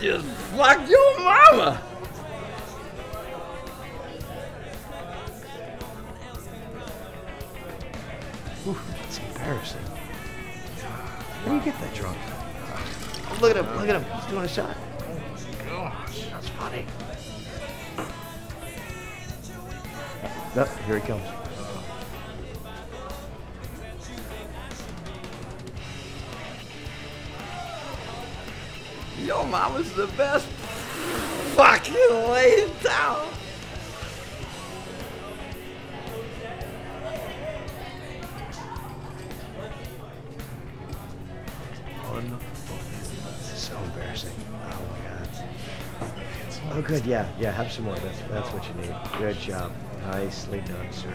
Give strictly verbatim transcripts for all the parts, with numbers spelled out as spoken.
just blocked your mama. Ooh, that's embarrassing. Where do you get that drunk? Oh, look at him, look at him. He's doing a shot. Oh my gosh, that's funny. Nope, here he comes. Yo, mama's the best fucking way in town. Unbelievable. This is so embarrassing. Oh my god. Oh good, yeah, yeah, have some more. That's, that's what you need. Good job. Nicely done, sir.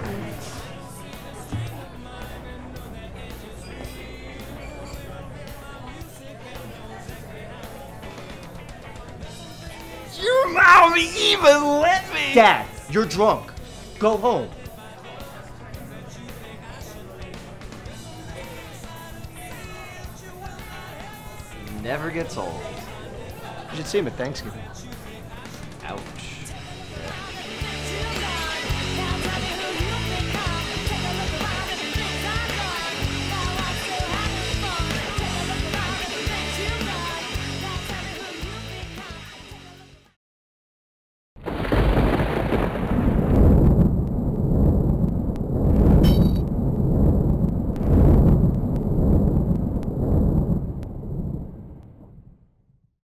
Your mom even let me! Dad, you're drunk. Go home. Never gets old. You should see him at Thanksgiving. Ouch.